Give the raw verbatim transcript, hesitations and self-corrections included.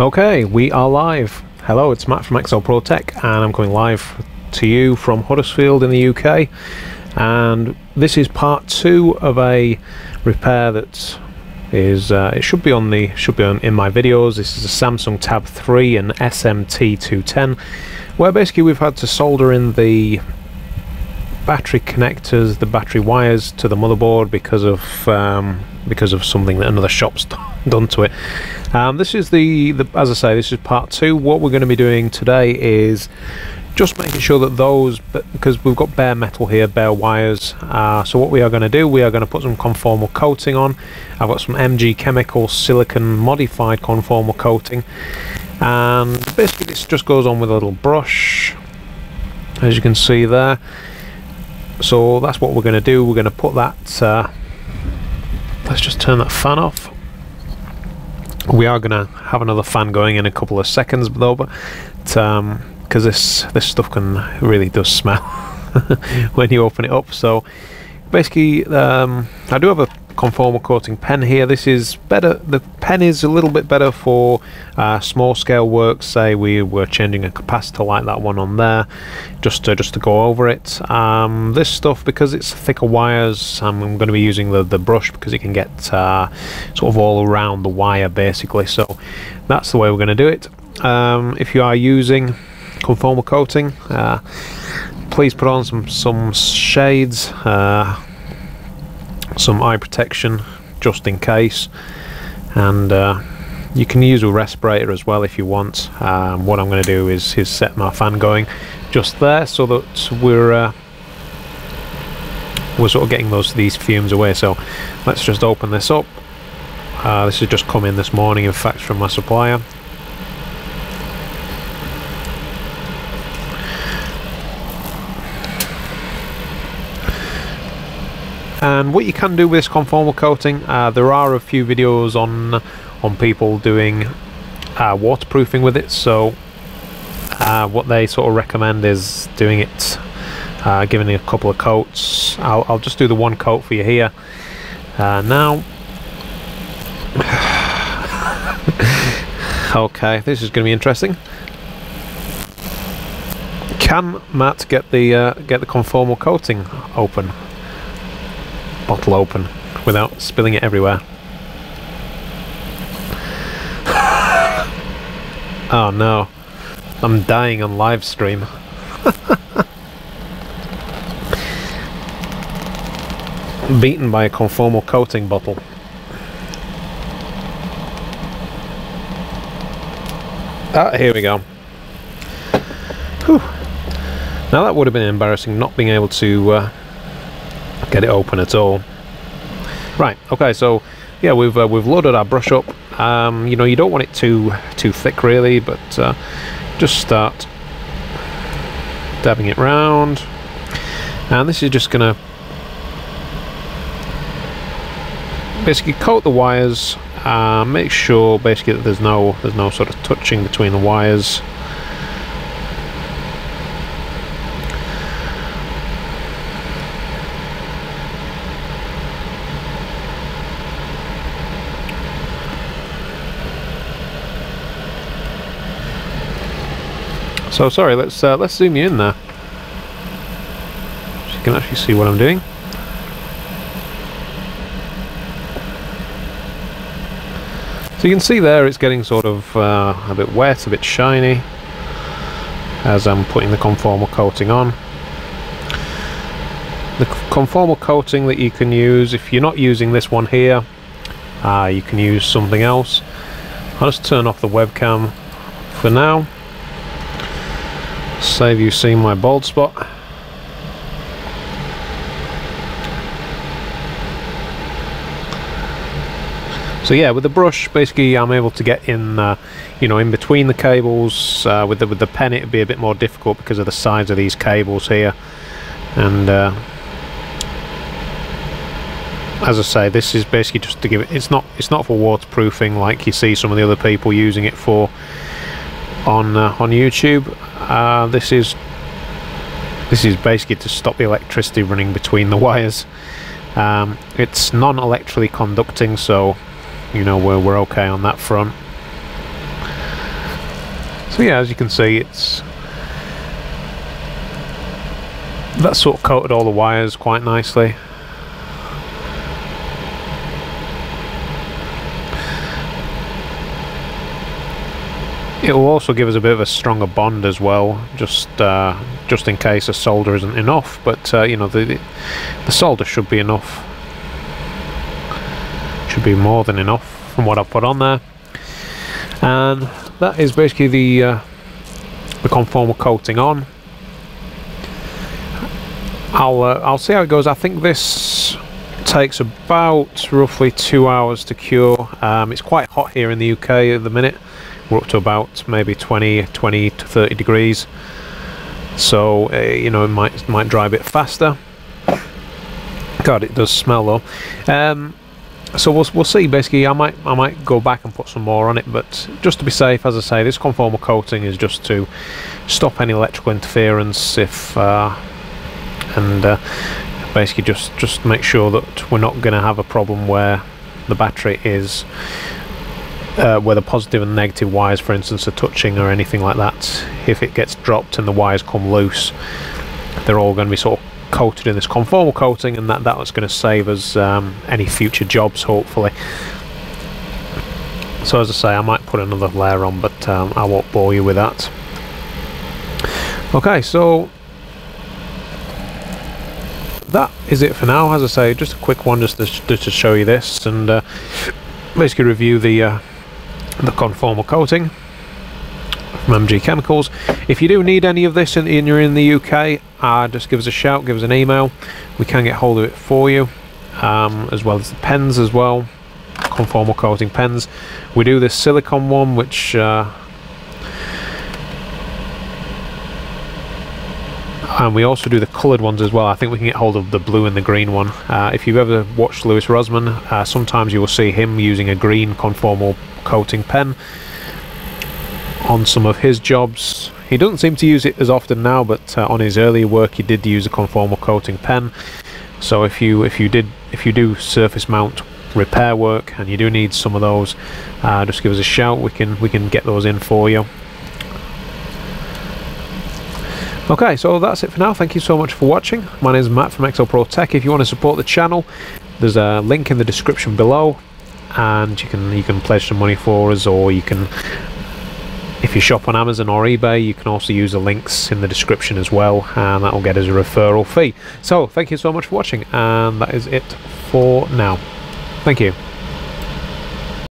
Okay, we are live. Hello, it's Matt from X L Pro Tech, and I'm coming live to you from Huddersfield in the U K. And this is part two of a repair that is uh, it should be on the should be on in my videos. This is a Samsung Tab three and S M T two ten, where basically we've had to solder in the battery connectors, the battery wires to the motherboard because of um, because of something that another shop's done to it. Um, this is the, the as I say, this is part two. What we're going to be doing today is just making sure that those, because we've got bare metal here, bare wires. Uh, so what we are going to do, we are going to put some conformal coating on. I've got some M G Chemicals silicon modified conformal coating, and basically this just goes on with a little brush, as you can see there. So that's what we're going to do. We're going to put that uh, let's just turn that fan off. We are going to have another fan going in a couple of seconds though, but because um, this this stuff can really does smell when you open it up. So basically um, I do have a conformal coating pen here. This is better, the pen is a little bit better for uh, small scale work. Say we were changing a capacitor like that one on there, just to, just to go over it. Um, this stuff, because it's thicker wires, I'm going to be using the, the brush because it can get uh, sort of all around the wire basically. So that's the way we're going to do it. Um, if you are using conformal coating, uh, please put on some, some shades, uh, some eye protection just in case, and uh, you can use a respirator as well if you want. Um, what I'm going to do is, is set my fan going just there so that we're uh, we're sort of getting those these fumes away. So let's just open this up. Uh, this has just come in this morning, in fact, from my supplier. And what you can do with this conformal coating, uh, there are a few videos on on people doing uh, waterproofing with it. So uh, what they sort of recommend is doing it, uh, giving it a couple of coats. I'll, I'll just do the one coat for you here uh, now. Okay, this is going to be interesting. Can Matt get the uh, get the conformal coating open? Bottle open without spilling it everywhere. Oh no, I'm dying on live stream. Beaten by a conformal coating bottle. Ah, here we go. Whew. Now that would have been embarrassing, not being able to uh, get it open at all. Right, okay, so yeah, we've uh, we've loaded our brush up. Um, you know, you don't want it too too thick really, but uh, just start dabbing it round, and this is just gonna basically coat the wires. Uh, make sure basically that there's no there's no sort of touching between the wires. So sorry, let's uh, let's zoom you in there, so you can actually see what I'm doing. So you can see there, it's getting sort of uh, a bit wet, a bit shiny, as I'm putting the conformal coating on. The conformal coating that you can use, if you're not using this one here, uh, you can use something else. I'll just turn off the webcam for now. Save you seeing my bald spot. So yeah, with the brush, basically I'm able to get in, uh, you know, in between the cables. Uh, with the with the pen, it'd be a bit more difficult because of the size of these cables here. And uh, as I say, this is basically just to give it. It's not it's not for waterproofing like you see some of the other people using it for on uh, on YouTube. Uh, this is this is basically to stop the electricity running between the wires. Um, it's non-electrically conducting, so you know we're we're okay on that front. So yeah, as you can see, it's that sort of coated all the wires quite nicely. It will also give us a bit of a stronger bond as well, just uh, just in case the solder isn't enough. But uh, you know, the the solder should be enough, should be more than enough from what I've put on there. And that is basically the uh, the conformal coating on. I'll uh, I'll see how it goes. I think this takes about roughly two hours to cure. Um, it's quite hot here in the U K at the minute. We're up to about maybe twenty to thirty degrees, so uh, you know, it might might dry a bit faster. God, it does smell though. Um, so we'll we'll see. Basically, I might I might go back and put some more on it, but just to be safe, as I say, this conformal coating is just to stop any electrical interference, if uh, and uh, basically just just make sure that we're not going to have a problem where the battery is. Uh, where the positive and negative wires, for instance, are touching or anything like that. If it gets dropped and the wires come loose, they're all going to be sort of coated in this conformal coating, and that that's going to save us um, any future jobs, hopefully. So as I say, I might put another layer on, but um, I won't bore you with that. Okay, so that is it for now. As I say, just a quick one just to, just to show you this and uh, basically review the uh, the conformal coating from M G Chemicals. If you do need any of this and you're in the U K, uh, just give us a shout, give us an email. We can get hold of it for you, um, as well as the pens as well, conformal coating pens. We do this silicone one, which uh, and we also do the coloured ones as well. I think we can get hold of the blue and the green one. Uh, if you've ever watched Lewis Rosman, uh, sometimes you will see him using a green conformal coating pen on some of his jobs. He doesn't seem to use it as often now, but uh, on his earlier work he did use a conformal coating pen. So if you if you did if you do surface mount repair work and you do need some of those, uh, just give us a shout. We can we can get those in for you. Okay, so that's it for now. Thank you so much for watching. My name is Matt from X L Pro Tech. If you want to support the channel, there's a link in the description below, and you can you can pledge some money for us, or you can, if you shop on Amazon or eBay, you can also use the links in the description as well, and that will get us a referral fee. So thank you so much for watching, and that is it for now. Thank you.